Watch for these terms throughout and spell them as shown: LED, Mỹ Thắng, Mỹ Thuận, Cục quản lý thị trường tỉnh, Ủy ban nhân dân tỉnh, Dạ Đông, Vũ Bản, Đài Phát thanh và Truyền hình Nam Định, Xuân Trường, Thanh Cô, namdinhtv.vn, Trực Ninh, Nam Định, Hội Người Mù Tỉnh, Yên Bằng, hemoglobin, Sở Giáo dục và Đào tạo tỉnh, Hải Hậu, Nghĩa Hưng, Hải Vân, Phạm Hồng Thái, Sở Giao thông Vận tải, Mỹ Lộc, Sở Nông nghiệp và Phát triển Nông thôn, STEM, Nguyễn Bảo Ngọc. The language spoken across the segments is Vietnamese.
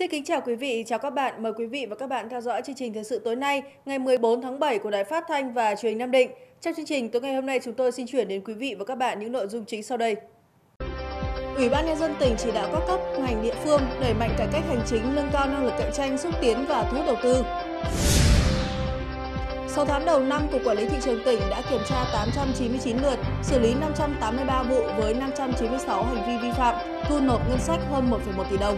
Xin kính chào quý vị, chào các bạn. Mời quý vị và các bạn theo dõi chương trình thời sự tối nay, ngày 14 tháng 7 của Đài Phát thanh và Truyền hình Nam Định. Trong chương trình tối ngày hôm nay, chúng tôi xin chuyển đến quý vị và các bạn những nội dung chính sau đây. Ủy ban nhân dân tỉnh chỉ đạo các cấp ngành địa phương đẩy mạnh cải cách hành chính, nâng cao năng lực cạnh tranh, xúc tiến và thu hút đầu tư. 6 tháng đầu năm, Cục Quản lý thị trường tỉnh đã kiểm tra 899 lượt, xử lý 583 vụ với 596 hành vi vi phạm, thu nộp ngân sách hơn 1,1 tỷ đồng.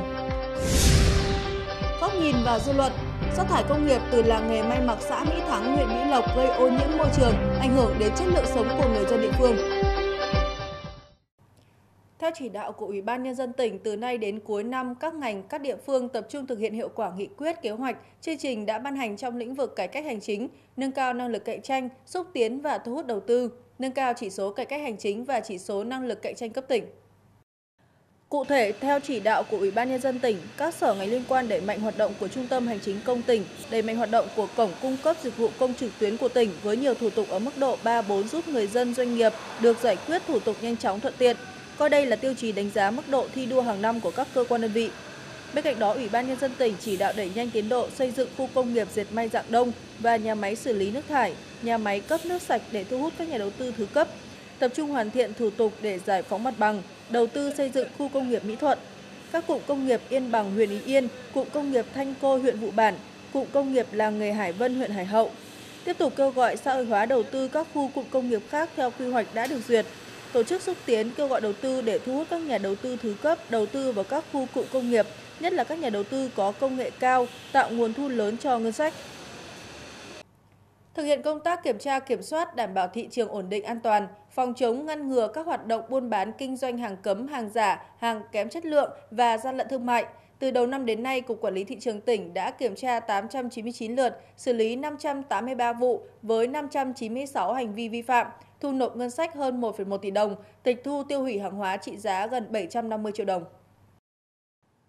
Góc nhìn và dư luận, rác thải công nghiệp từ làng nghề may mặc xã Mỹ Thắng, huyện Mỹ Lộc gây ô nhiễm môi trường, ảnh hưởng đến chất lượng sống của người dân địa phương. Theo chỉ đạo của Ủy ban nhân dân tỉnh, từ nay đến cuối năm, các ngành, các địa phương tập trung thực hiện hiệu quả nghị quyết, kế hoạch, chương trình đã ban hành trong lĩnh vực cải cách hành chính, nâng cao năng lực cạnh tranh, xúc tiến và thu hút đầu tư, nâng cao chỉ số cải cách hành chính và chỉ số năng lực cạnh tranh cấp tỉnh. Cụ thể, theo chỉ đạo của Ủy ban nhân dân tỉnh, các sở ngành liên quan đẩy mạnh hoạt động của Trung tâm Hành chính công tỉnh, đẩy mạnh hoạt động của cổng cung cấp dịch vụ công trực tuyến của tỉnh với nhiều thủ tục ở mức độ 3-4 giúp người dân doanh nghiệp được giải quyết thủ tục nhanh chóng thuận tiện. Coi đây là tiêu chí đánh giá mức độ thi đua hàng năm của các cơ quan đơn vị. Bên cạnh đó, Ủy ban nhân dân tỉnh chỉ đạo đẩy nhanh tiến độ xây dựng khu công nghiệp dệt may Dạ Đông và nhà máy xử lý nước thải, nhà máy cấp nước sạch để thu hút các nhà đầu tư thứ cấp, tập trung hoàn thiện thủ tục để giải phóng mặt bằng, đầu tư xây dựng khu công nghiệp Mỹ Thuận, các cụm công nghiệp Yên Bằng, huyện Ý Yên, cụm công nghiệp Thanh Cô, huyện Vũ Bản, cụm công nghiệp làng nghề Hải Vân, huyện Hải Hậu. Tiếp tục kêu gọi xã hội hóa đầu tư các khu cụm công nghiệp khác theo quy hoạch đã được duyệt, tổ chức xúc tiến kêu gọi đầu tư để thu hút các nhà đầu tư thứ cấp đầu tư vào các khu cụm công nghiệp, nhất là các nhà đầu tư có công nghệ cao, tạo nguồn thu lớn cho ngân sách. Thực hiện công tác kiểm tra, kiểm soát, đảm bảo thị trường ổn định an toàn, phòng chống ngăn ngừa các hoạt động buôn bán kinh doanh hàng cấm, hàng giả, hàng kém chất lượng và gian lận thương mại. Từ đầu năm đến nay, Cục Quản lý Thị trường tỉnh đã kiểm tra 899 lượt, xử lý 583 vụ với 596 hành vi vi phạm, thu nộp ngân sách hơn 1,1 tỷ đồng, tịch thu tiêu hủy hàng hóa trị giá gần 750 triệu đồng.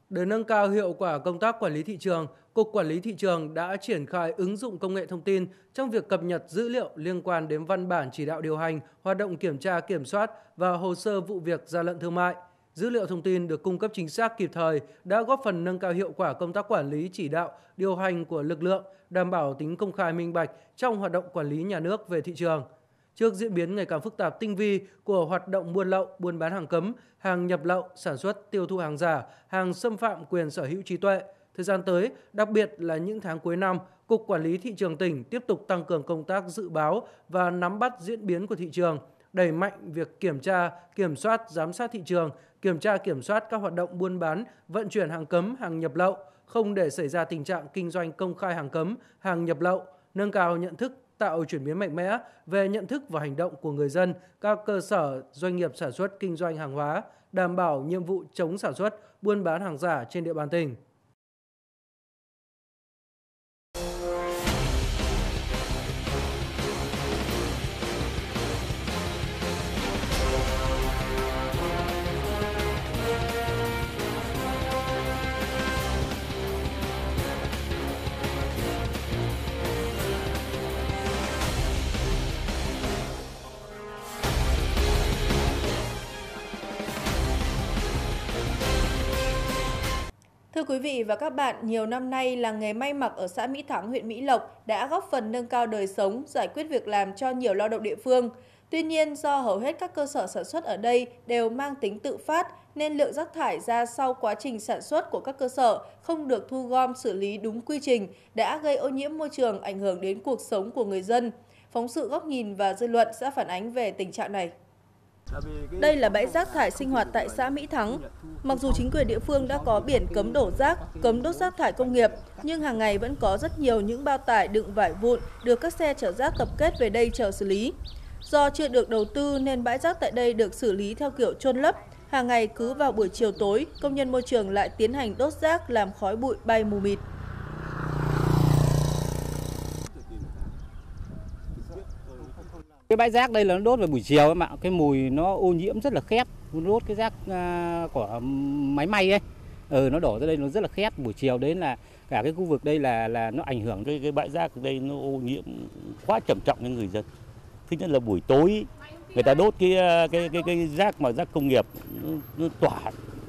Để nâng cao hiệu quả công tác quản lý thị trường, Cục Quản lý Thị trường đã triển khai ứng dụng công nghệ thông tin trong việc cập nhật dữ liệu liên quan đến văn bản chỉ đạo điều hành, hoạt động kiểm tra, kiểm soát và hồ sơ vụ việc gian lận thương mại. Dữ liệu thông tin được cung cấp chính xác, kịp thời đã góp phần nâng cao hiệu quả công tác quản lý, chỉ đạo, điều hành của lực lượng, đảm bảo tính công khai, minh bạch trong hoạt động quản lý nhà nước về thị trường. Trước diễn biến ngày càng phức tạp, tinh vi của hoạt động buôn lậu, buôn bán hàng cấm, hàng nhập lậu, sản xuất, tiêu thụ hàng giả, hàng xâm phạm quyền sở hữu trí tuệ, thời gian tới, đặc biệt là những tháng cuối năm, Cục Quản lý Thị trường tỉnh tiếp tục tăng cường công tác dự báo và nắm bắt diễn biến của thị trường, đẩy mạnh việc kiểm tra, kiểm soát, giám sát thị trường, kiểm tra, kiểm soát các hoạt động buôn bán, vận chuyển hàng cấm, hàng nhập lậu, không để xảy ra tình trạng kinh doanh công khai hàng cấm, hàng nhập lậu, nâng cao nhận thức, tạo chuyển biến mạnh mẽ về nhận thức và hành động của người dân, các cơ sở, doanh nghiệp sản xuất kinh doanh hàng hóa, đảm bảo nhiệm vụ chống sản xuất, buôn bán hàng giả trên địa bàn tỉnh. Thưa quý vị và các bạn, nhiều năm nay, làng nghề may mặc ở xã Mỹ Thắng, huyện Mỹ Lộc đã góp phần nâng cao đời sống, giải quyết việc làm cho nhiều lao động địa phương. Tuy nhiên, do hầu hết các cơ sở sản xuất ở đây đều mang tính tự phát, nên lượng rác thải ra sau quá trình sản xuất của các cơ sở không được thu gom xử lý đúng quy trình đã gây ô nhiễm môi trường, ảnh hưởng đến cuộc sống của người dân. Phóng sự Góc nhìn và Dư luận sẽ phản ánh về tình trạng này. Đây là bãi rác thải sinh hoạt tại xã Mỹ Thắng. Mặc dù chính quyền địa phương đã có biển cấm đổ rác, cấm đốt rác thải công nghiệp, nhưng hàng ngày vẫn có rất nhiều những bao tải đựng vải vụn được các xe chở rác tập kết về đây chờ xử lý. Do chưa được đầu tư nên bãi rác tại đây được xử lý theo kiểu chôn lấp. Hàng ngày cứ vào buổi chiều tối, công nhân môi trường lại tiến hành đốt rác làm khói bụi bay mù mịt. Cái bãi rác đây là nó đốt vào buổi chiều em ạ, cái mùi nó ô nhiễm rất là khét, đốt cái rác của máy may ấy, nó đổ ra đây nó rất là khét, buổi chiều đấy là cả cái khu vực đây là nó ảnh hưởng cái bãi rác ở đây nó ô nhiễm quá trầm trọng đến người dân. Thứ nhất là buổi tối người ta đốt cái rác mà rác công nghiệp nó tỏa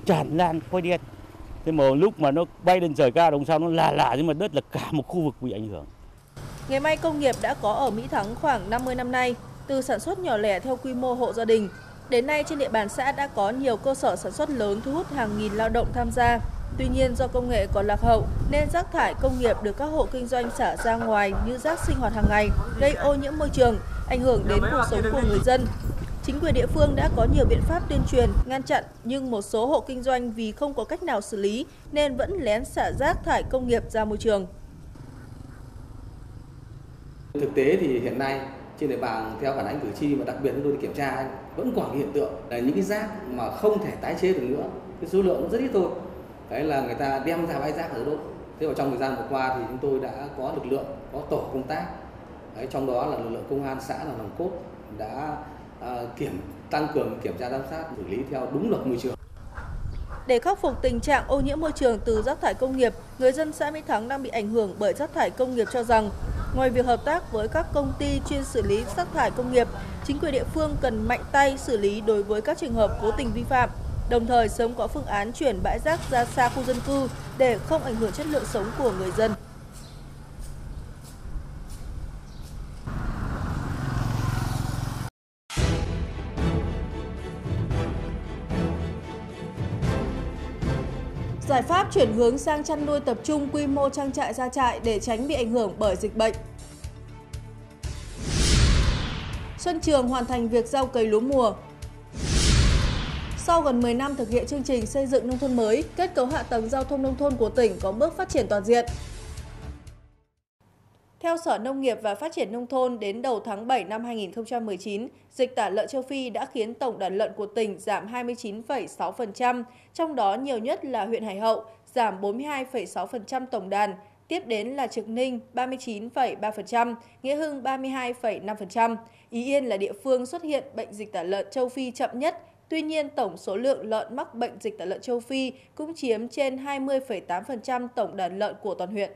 tràn lan khói đen, Thế mà lúc mà nó bay lên trời cao đồng sao nó lạ nhưng mà đất là cả một khu vực bị ảnh hưởng. Nghề may công nghiệp đã có ở Mỹ Thắng khoảng 50 năm nay, từ sản xuất nhỏ lẻ theo quy mô hộ gia đình. Đến nay trên địa bàn xã đã có nhiều cơ sở sản xuất lớn thu hút hàng nghìn lao động tham gia. Tuy nhiên do công nghệ còn lạc hậu nên rác thải công nghiệp được các hộ kinh doanh xả ra ngoài như rác sinh hoạt hàng ngày, gây ô nhiễm môi trường, ảnh hưởng đến cuộc sống của người dân. Chính quyền địa phương đã có nhiều biện pháp tuyên truyền, ngăn chặn, nhưng một số hộ kinh doanh vì không có cách nào xử lý nên vẫn lén xả rác thải công nghiệp ra môi trường. Thực tế thì hiện nay trên địa bàn theo phản ánh cử tri và đặc biệt chúng tôi kiểm tra vẫn còn hiện tượng là những cái rác mà không thể tái chế được nữa, cái số lượng rất ít thôi. Đấy là người ta đem ra bãi rác ở đốt. Thế vào trong thời gian vừa qua thì chúng tôi đã có lực lượng, có tổ công tác. Đấy, trong đó là lực lượng công an xã là nòng cốt đã tăng cường kiểm tra giám sát, xử lý theo đúng luật môi trường. Để khắc phục tình trạng ô nhiễm môi trường từ rác thải công nghiệp, người dân xã Mỹ Thắng đang bị ảnh hưởng bởi rác thải công nghiệp cho rằng, ngoài việc hợp tác với các công ty chuyên xử lý rác thải công nghiệp, chính quyền địa phương cần mạnh tay xử lý đối với các trường hợp cố tình vi phạm, đồng thời sớm có phương án chuyển bãi rác ra xa khu dân cư để không ảnh hưởng chất lượng sống của người dân. Giải pháp chuyển hướng sang chăn nuôi tập trung quy mô trang trại gia trại để tránh bị ảnh hưởng bởi dịch bệnh. Xuân Trường hoàn thành việc gieo cấy lúa mùa. Sau gần 10 năm thực hiện chương trình xây dựng nông thôn mới, kết cấu hạ tầng giao thông nông thôn của tỉnh có bước phát triển toàn diện. Theo Sở Nông nghiệp và Phát triển Nông thôn, đến đầu tháng 7 năm 2019, dịch tả lợn châu Phi đã khiến tổng đàn lợn của tỉnh giảm 29,6%, trong đó nhiều nhất là huyện Hải Hậu, giảm 42,6% tổng đàn, tiếp đến là Trực Ninh 39,3%, Nghĩa Hưng 32,5%. Ý Yên là địa phương xuất hiện bệnh dịch tả lợn châu Phi chậm nhất, tuy nhiên tổng số lượng lợn mắc bệnh dịch tả lợn châu Phi cũng chiếm trên 20,8% tổng đàn lợn của toàn huyện.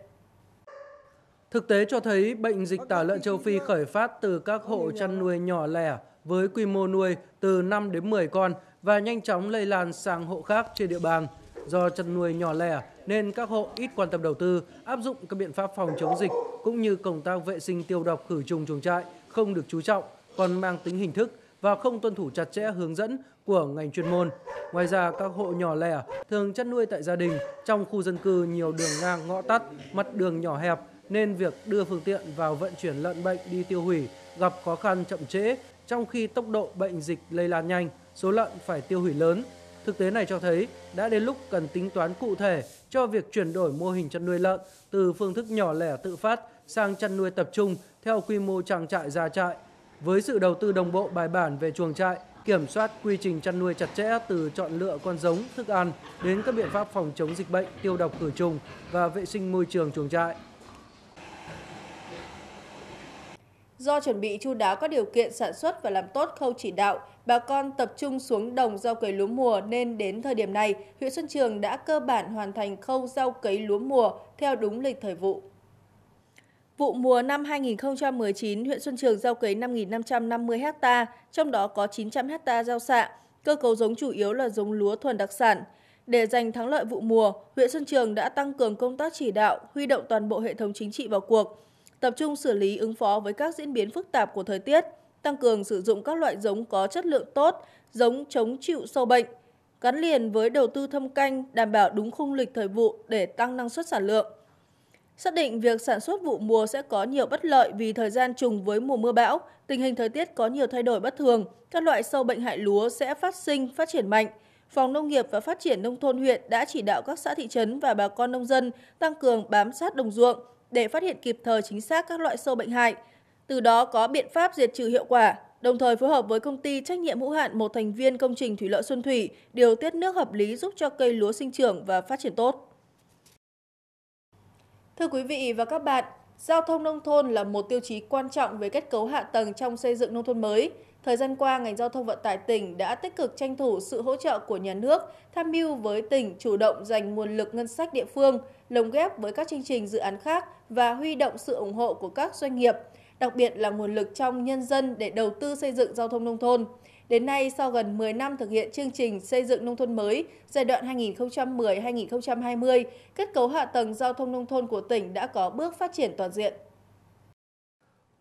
Thực tế cho thấy bệnh dịch tả lợn châu Phi khởi phát từ các hộ chăn nuôi nhỏ lẻ với quy mô nuôi từ 5 đến 10 con và nhanh chóng lây lan sang hộ khác trên địa bàn. Do chăn nuôi nhỏ lẻ nên các hộ ít quan tâm đầu tư, áp dụng các biện pháp phòng chống dịch cũng như công tác vệ sinh tiêu độc khử trùng chuồng trại không được chú trọng, còn mang tính hình thức và không tuân thủ chặt chẽ hướng dẫn của ngành chuyên môn. Ngoài ra, các hộ nhỏ lẻ thường chăn nuôi tại gia đình, trong khu dân cư nhiều đường ngang ngõ tắt, mặt đường nhỏ hẹp, nên việc đưa phương tiện vào vận chuyển lợn bệnh đi tiêu hủy gặp khó khăn chậm trễ, trong khi tốc độ bệnh dịch lây lan nhanh, số lợn phải tiêu hủy lớn. Thực tế này cho thấy đã đến lúc cần tính toán cụ thể cho việc chuyển đổi mô hình chăn nuôi lợn từ phương thức nhỏ lẻ tự phát sang chăn nuôi tập trung theo quy mô trang trại gia trại. Với sự đầu tư đồng bộ bài bản về chuồng trại, kiểm soát quy trình chăn nuôi chặt chẽ từ chọn lựa con giống, thức ăn đến các biện pháp phòng chống dịch bệnh, tiêu độc khử trùng và vệ sinh môi trường chuồng trại. Do chuẩn bị chu đáo các điều kiện sản xuất và làm tốt khâu chỉ đạo, bà con tập trung xuống đồng gieo cấy lúa mùa nên đến thời điểm này, huyện Xuân Trường đã cơ bản hoàn thành khâu gieo cấy lúa mùa theo đúng lịch thời vụ. Vụ mùa năm 2019, huyện Xuân Trường gieo cấy 5.550 ha, trong đó có 900 ha gieo xạ, cơ cấu giống chủ yếu là giống lúa thuần đặc sản. Để giành thắng lợi vụ mùa, huyện Xuân Trường đã tăng cường công tác chỉ đạo, huy động toàn bộ hệ thống chính trị vào cuộc, tập trung xử lý ứng phó với các diễn biến phức tạp của thời tiết, tăng cường sử dụng các loại giống có chất lượng tốt, giống chống chịu sâu bệnh, gắn liền với đầu tư thâm canh đảm bảo đúng khung lịch thời vụ để tăng năng suất sản lượng. Xác định việc sản xuất vụ mùa sẽ có nhiều bất lợi vì thời gian trùng với mùa mưa bão, tình hình thời tiết có nhiều thay đổi bất thường, các loại sâu bệnh hại lúa sẽ phát sinh, phát triển mạnh. Phòng Nông nghiệp và Phát triển Nông thôn huyện đã chỉ đạo các xã thị trấn và bà con nông dân tăng cường bám sát đồng ruộng để phát hiện kịp thời chính xác các loại sâu bệnh hại, từ đó có biện pháp diệt trừ hiệu quả, đồng thời phối hợp với công ty trách nhiệm hữu hạn một thành viên công trình thủy lợi Xuân Thủy điều tiết nước hợp lý giúp cho cây lúa sinh trưởng và phát triển tốt. Thưa quý vị và các bạn, giao thông nông thôn là một tiêu chí quan trọng về kết cấu hạ tầng trong xây dựng nông thôn mới. Thời gian qua, ngành giao thông vận tải tỉnh đã tích cực tranh thủ sự hỗ trợ của nhà nước, tham mưu với tỉnh chủ động dành nguồn lực ngân sách địa phương, lồng ghép với các chương trình dự án khác và huy động sự ủng hộ của các doanh nghiệp, đặc biệt là nguồn lực trong nhân dân để đầu tư xây dựng giao thông nông thôn. Đến nay, sau gần 10 năm thực hiện chương trình xây dựng nông thôn mới giai đoạn 2010-2020, kết cấu hạ tầng giao thông nông thôn của tỉnh đã có bước phát triển toàn diện.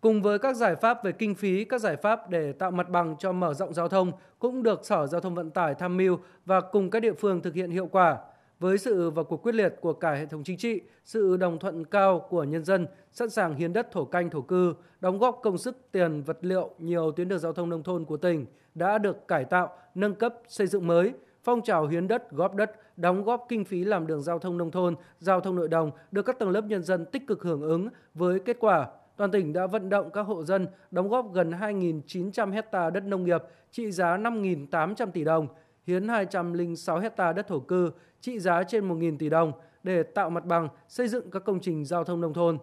Cùng với các giải pháp về kinh phí, các giải pháp để tạo mặt bằng cho mở rộng giao thông cũng được Sở Giao thông Vận tải tham mưu và cùng các địa phương thực hiện hiệu quả. Với sự vào cuộc quyết liệt của cả hệ thống chính trị, sự đồng thuận cao của nhân dân, sẵn sàng hiến đất thổ canh thổ cư, đóng góp công sức, tiền, vật liệu, nhiều tuyến đường giao thông nông thôn của tỉnh đã được cải tạo, nâng cấp, xây dựng mới. Phong trào hiến đất, góp đất, đóng góp kinh phí làm đường giao thông nông thôn, giao thông nội đồng được các tầng lớp nhân dân tích cực hưởng ứng. Với kết quả, toàn tỉnh đã vận động các hộ dân đóng góp gần 2.900 hectare đất nông nghiệp trị giá 5.800 tỷ đồng, hiến 206 hectare đất thổ cư trị giá trên 1.000 tỷ đồng để tạo mặt bằng xây dựng các công trình giao thông nông thôn.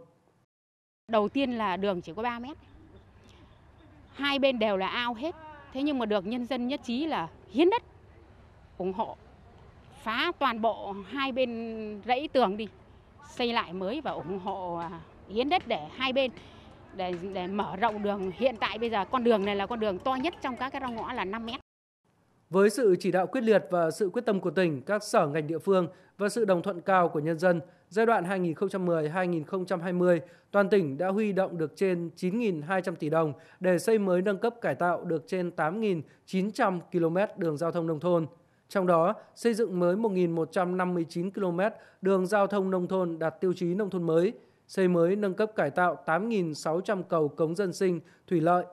Đầu tiên là đường chỉ có 3 mét, hai bên đều là ao hết. Thế nhưng mà được nhân dân nhất trí là hiến đất, ủng hộ, phá toàn bộ hai bên rẫy tường đi, xây lại mới và ủng hộ hiến đất để hai bên để mở rộng đường. Hiện tại bây giờ con đường này là con đường to nhất trong các cái rau ngõ là 5 mét. Với sự chỉ đạo quyết liệt và sự quyết tâm của tỉnh, các sở ngành địa phương và sự đồng thuận cao của nhân dân, giai đoạn 2010-2020, toàn tỉnh đã huy động được trên 9.200 tỷ đồng để xây mới nâng cấp cải tạo được trên 8.900 km đường giao thông nông thôn. Trong đó, xây dựng mới 1.159 km đường giao thông nông thôn đạt tiêu chí nông thôn mới, xây mới nâng cấp cải tạo 8.600 cầu cống dân sinh, thủy lợi.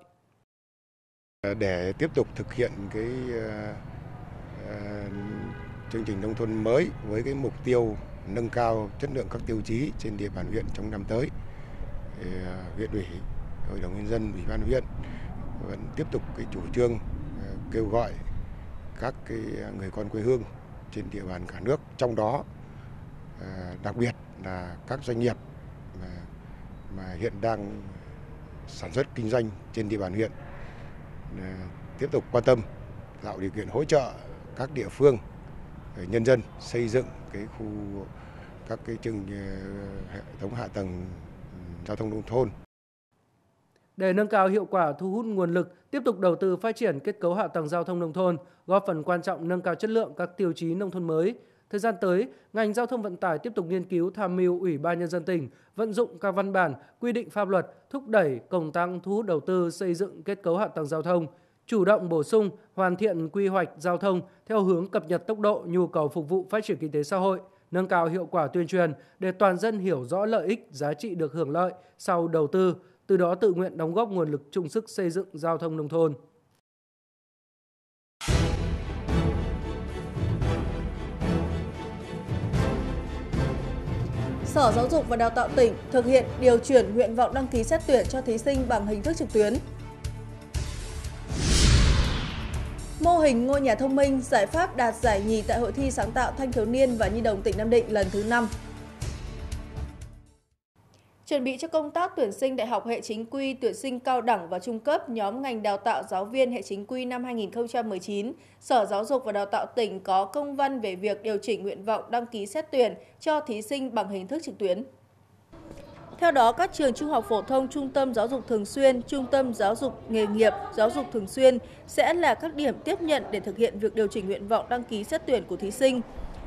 Để tiếp tục thực hiện cái chương trình nông thôn mới với cái mục tiêu nâng cao chất lượng các tiêu chí trên địa bàn huyện trong năm tới, huyện ủy, hội đồng nhân dân, ủy ban huyện vẫn tiếp tục cái chủ trương kêu gọi các cái người con quê hương trên địa bàn cả nước, trong đó đặc biệt là các doanh nghiệp mà hiện đang sản xuất kinh doanh trên địa bàn huyện, tiếp tục quan tâm tạo điều kiện hỗ trợ các địa phương, nhân dân xây dựng cái khu các cái hệ thống hạ tầng giao thông nông thôn. Để nâng cao hiệu quả thu hút nguồn lực, tiếp tục đầu tư phát triển kết cấu hạ tầng giao thông nông thôn, góp phần quan trọng nâng cao chất lượng các tiêu chí nông thôn mới. Thời gian tới, ngành giao thông vận tải tiếp tục nghiên cứu tham mưu Ủy ban nhân dân tỉnh vận dụng các văn bản, quy định pháp luật thúc đẩy công tác thu hút đầu tư xây dựng kết cấu hạ tầng giao thông, chủ động bổ sung, hoàn thiện quy hoạch giao thông theo hướng cập nhật tốc độ nhu cầu phục vụ phát triển kinh tế xã hội, nâng cao hiệu quả tuyên truyền để toàn dân hiểu rõ lợi ích, giá trị được hưởng lợi sau đầu tư, từ đó tự nguyện đóng góp nguồn lực chung sức xây dựng giao thông nông thôn. Sở Giáo dục và Đào tạo tỉnh thực hiện điều chuyển nguyện vọng đăng ký xét tuyển cho thí sinh bằng hình thức trực tuyến. Mô hình ngôi nhà thông minh, giải pháp đạt giải nhì tại Hội thi sáng tạo thanh thiếu niên và nhi đồng tỉnh Nam Định lần thứ 5. Chuẩn bị cho công tác tuyển sinh đại học hệ chính quy, tuyển sinh cao đẳng và trung cấp nhóm ngành đào tạo giáo viên hệ chính quy năm 2019, Sở Giáo dục và Đào tạo tỉnh có công văn về việc điều chỉnh nguyện vọng đăng ký xét tuyển cho thí sinh bằng hình thức trực tuyến. Theo đó, các trường trung học phổ thông, trung tâm giáo dục thường xuyên, trung tâm giáo dục nghề nghiệp, giáo dục thường xuyên sẽ là các điểm tiếp nhận để thực hiện việc điều chỉnh nguyện vọng đăng ký xét tuyển của thí sinh.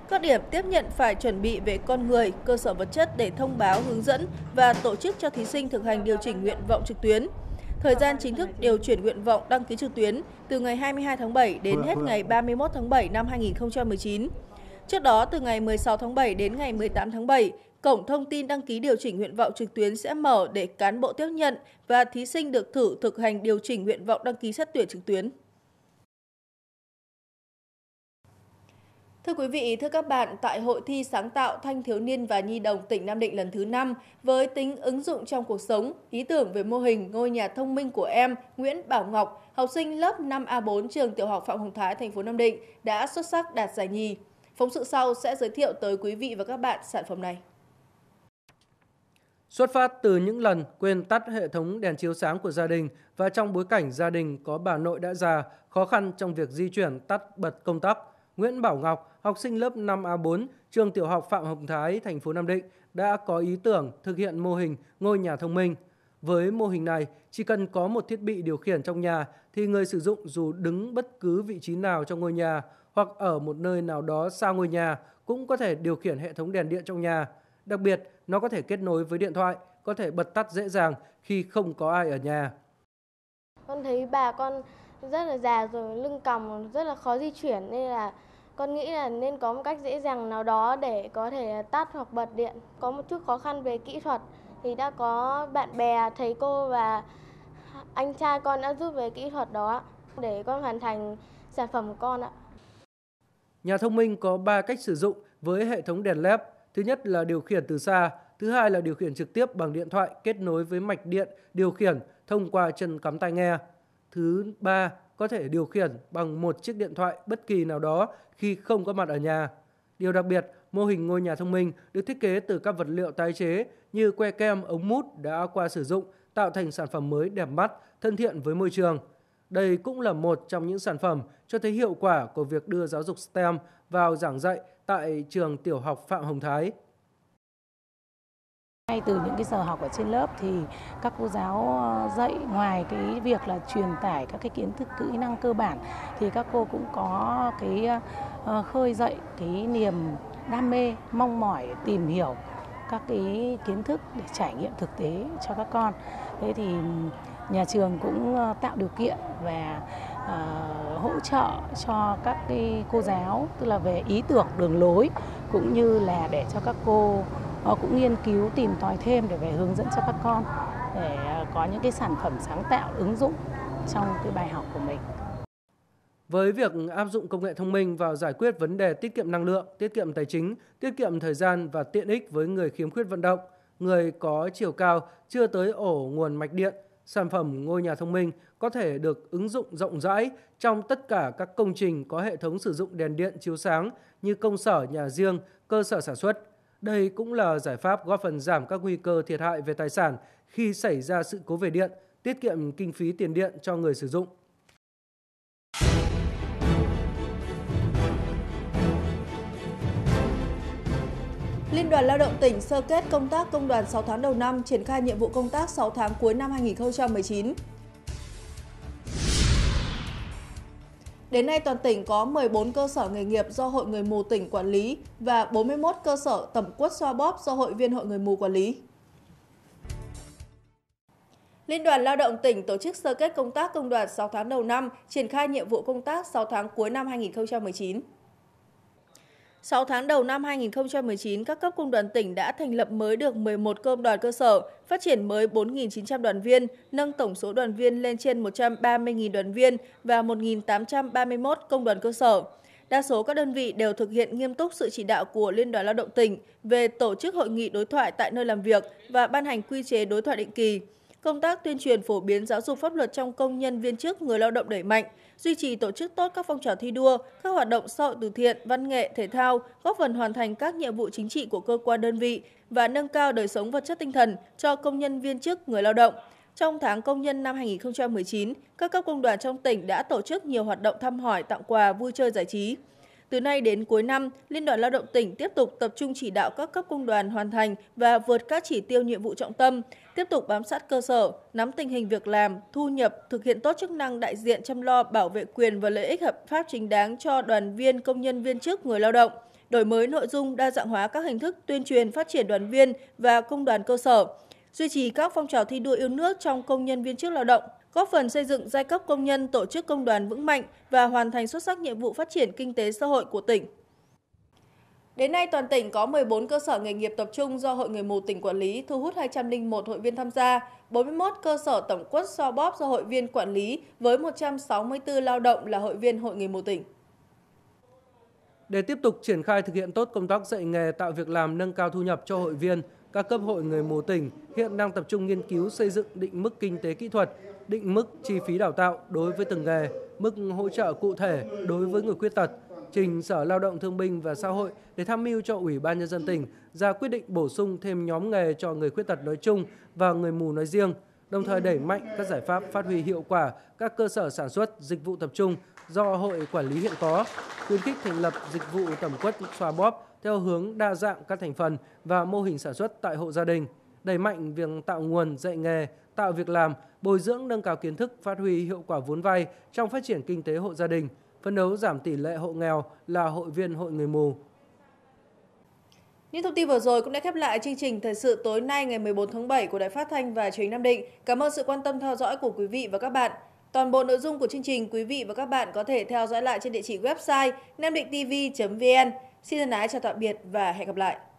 Các điểm tiếp nhận phải chuẩn bị về con người, cơ sở vật chất để thông báo, hướng dẫn và tổ chức cho thí sinh thực hành điều chỉnh nguyện vọng trực tuyến. Thời gian chính thức điều chuyển nguyện vọng đăng ký trực tuyến từ ngày 22 tháng 7 đến hết ngày 31 tháng 7 năm 2019. Trước đó, từ ngày 16 tháng 7 đến ngày 18 tháng 7, Cổng thông tin đăng ký điều chỉnh nguyện vọng trực tuyến sẽ mở để cán bộ tiếp nhận và thí sinh được thử thực hành điều chỉnh nguyện vọng đăng ký xét tuyển trực tuyến. Thưa quý vị, thưa các bạn, tại Hội thi sáng tạo thanh thiếu niên và nhi đồng tỉnh Nam Định lần thứ 5, với tính ứng dụng trong cuộc sống, ý tưởng về mô hình ngôi nhà thông minh của em Nguyễn Bảo Ngọc, học sinh lớp 5A4 trường tiểu học Phạm Hồng Thái, thành phố Nam Định đã xuất sắc đạt giải nhì. Phóng sự sau sẽ giới thiệu tới quý vị và các bạn sản phẩm này. Xuất phát từ những lần quên tắt hệ thống đèn chiếu sáng của gia đình và trong bối cảnh gia đình có bà nội đã già, khó khăn trong việc di chuyển tắt bật công tắc, Nguyễn Bảo Ngọc, học sinh lớp 5A4, trường tiểu học Phạm Hồng Thái, thành phố Nam Định đã có ý tưởng thực hiện mô hình ngôi nhà thông minh. Với mô hình này, chỉ cần có một thiết bị điều khiển trong nhà thì người sử dụng dù đứng bất cứ vị trí nào trong ngôi nhà hoặc ở một nơi nào đó xa ngôi nhà cũng có thể điều khiển hệ thống đèn điện trong nhà. Đặc biệt, nó có thể kết nối với điện thoại, có thể bật tắt dễ dàng khi không có ai ở nhà. Con thấy bà con rất là già rồi, lưng còng rất là khó di chuyển nên là con nghĩ là nên có một cách dễ dàng nào đó để có thể tắt hoặc bật điện. Có một chút khó khăn về kỹ thuật thì đã có bạn bè, thầy cô và anh trai con đã giúp về kỹ thuật đó để con hoàn thành sản phẩm của con ạ. Nhà thông minh có 3 cách sử dụng với hệ thống đèn LED. Thứ nhất là điều khiển từ xa, thứ hai là điều khiển trực tiếp bằng điện thoại kết nối với mạch điện điều khiển thông qua chân cắm tai nghe. Thứ ba, có thể điều khiển bằng một chiếc điện thoại bất kỳ nào đó khi không có mặt ở nhà. Điều đặc biệt, mô hình ngôi nhà thông minh được thiết kế từ các vật liệu tái chế như que kem, ống mút đã qua sử dụng, tạo thành sản phẩm mới đẹp mắt, thân thiện với môi trường. Đây cũng là một trong những sản phẩm cho thấy hiệu quả của việc đưa giáo dục STEM vào giảng dạy tại trường tiểu học Phạm Hồng Thái. Ngay từ những cái giờ học ở trên lớp thì các cô giáo dạy ngoài cái việc là truyền tải các cái kiến thức kỹ năng cơ bản thì các cô cũng có cái khơi dậy cái niềm đam mê, mong mỏi tìm hiểu các cái kiến thức để trải nghiệm thực tế cho các con. Thế thì nhà trường cũng tạo điều kiện và hỗ trợ cho các cái cô giáo, tức là về ý tưởng, đường lối cũng như là để cho các cô cũng nghiên cứu tìm tòi thêm để về hướng dẫn cho các con để có những cái sản phẩm sáng tạo ứng dụng trong cái bài học của mình. Với việc áp dụng công nghệ thông minh vào giải quyết vấn đề tiết kiệm năng lượng, tiết kiệm tài chính, tiết kiệm thời gian và tiện ích với người khiếm khuyết vận động, người có chiều cao chưa tới ổ nguồn mạch điện, sản phẩm ngôi nhà thông minh có thể được ứng dụng rộng rãi trong tất cả các công trình có hệ thống sử dụng đèn điện chiếu sáng như công sở, nhà riêng, cơ sở sản xuất. Đây cũng là giải pháp góp phần giảm các nguy cơ thiệt hại về tài sản khi xảy ra sự cố về điện, tiết kiệm kinh phí tiền điện cho người sử dụng. Liên đoàn Lao động tỉnh sơ kết công tác công đoàn 6 tháng đầu năm, triển khai nhiệm vụ công tác 6 tháng cuối năm 2019. Đến nay, toàn tỉnh có 14 cơ sở nghề nghiệp do Hội Người Mù tỉnh quản lý và 41 cơ sở tẩm quất xoa bóp do Hội viên Hội Người Mù quản lý. Liên đoàn Lao động tỉnh tổ chức sơ kết công tác công đoàn 6 tháng đầu năm, triển khai nhiệm vụ công tác 6 tháng cuối năm 2019. 6 tháng đầu năm 2019, các cấp công đoàn tỉnh đã thành lập mới được 11 công đoàn cơ sở, phát triển mới 4.900 đoàn viên, nâng tổng số đoàn viên lên trên 130.000 đoàn viên và 1.831 công đoàn cơ sở. Đa số các đơn vị đều thực hiện nghiêm túc sự chỉ đạo của Liên đoàn Lao động tỉnh về tổ chức hội nghị đối thoại tại nơi làm việc và ban hành quy chế đối thoại định kỳ. Công tác tuyên truyền phổ biến giáo dục pháp luật trong công nhân viên chức người lao động đẩy mạnh, duy trì tổ chức tốt các phong trào thi đua, các hoạt động xã hội từ thiện, văn nghệ, thể thao, góp phần hoàn thành các nhiệm vụ chính trị của cơ quan đơn vị và nâng cao đời sống vật chất tinh thần cho công nhân viên chức người lao động. Trong tháng công nhân năm 2019, các cấp công đoàn trong tỉnh đã tổ chức nhiều hoạt động thăm hỏi, tặng quà, vui chơi giải trí. Từ nay đến cuối năm, Liên đoàn Lao động tỉnh tiếp tục tập trung chỉ đạo các cấp công đoàn hoàn thành và vượt các chỉ tiêu nhiệm vụ trọng tâm, tiếp tục bám sát cơ sở, nắm tình hình việc làm, thu nhập, thực hiện tốt chức năng đại diện chăm lo bảo vệ quyền và lợi ích hợp pháp chính đáng cho đoàn viên, công nhân viên chức, người lao động, đổi mới nội dung, đa dạng hóa các hình thức tuyên truyền phát triển đoàn viên và công đoàn cơ sở, duy trì các phong trào thi đua yêu nước trong công nhân viên chức lao động, góp phần xây dựng giai cấp công nhân tổ chức công đoàn vững mạnh và hoàn thành xuất sắc nhiệm vụ phát triển kinh tế xã hội của tỉnh. Đến nay, toàn tỉnh có 14 cơ sở nghề nghiệp tập trung do Hội Người Mù tỉnh quản lý, thu hút 201 hội viên tham gia, 41 cơ sở tẩm quất xoa bóp do hội viên quản lý với 164 lao động là hội viên Hội Người Mù tỉnh. Để tiếp tục triển khai thực hiện tốt công tác dạy nghề, tạo việc làm, nâng cao thu nhập cho hội viên, các cấp Hội Người Mù tỉnh hiện đang tập trung nghiên cứu xây dựng định mức kinh tế kỹ thuật, định mức chi phí đào tạo đối với từng nghề, mức hỗ trợ cụ thể đối với người khuyết tật, trình Sở Lao động Thương binh và Xã hội để tham mưu cho Ủy ban nhân dân tỉnh ra quyết định bổ sung thêm nhóm nghề cho người khuyết tật nói chung và người mù nói riêng, đồng thời đẩy mạnh các giải pháp phát huy hiệu quả các cơ sở sản xuất dịch vụ tập trung do hội quản lý hiện có, khuyến khích thành lập dịch vụ tẩm quất xoa bóp theo hướng đa dạng các thành phần và mô hình sản xuất tại hộ gia đình, đẩy mạnh việc tạo nguồn, dạy nghề, tạo việc làm, bồi dưỡng nâng cao kiến thức, phát huy hiệu quả vốn vay trong phát triển kinh tế hộ gia đình, phấn đấu giảm tỷ lệ hộ nghèo là hội viên Hội Người Mù. Những thông tin vừa rồi cũng đã khép lại chương trình thời sự tối nay ngày 14 tháng 7 của Đài Phát thanh và Truyền hình Nam Định. Cảm ơn sự quan tâm theo dõi của quý vị và các bạn. Toàn bộ nội dung của chương trình quý vị và các bạn có thể theo dõi lại trên địa chỉ website namdinhtv.vn. Xin thân ái chào tạm biệt và hẹn gặp lại.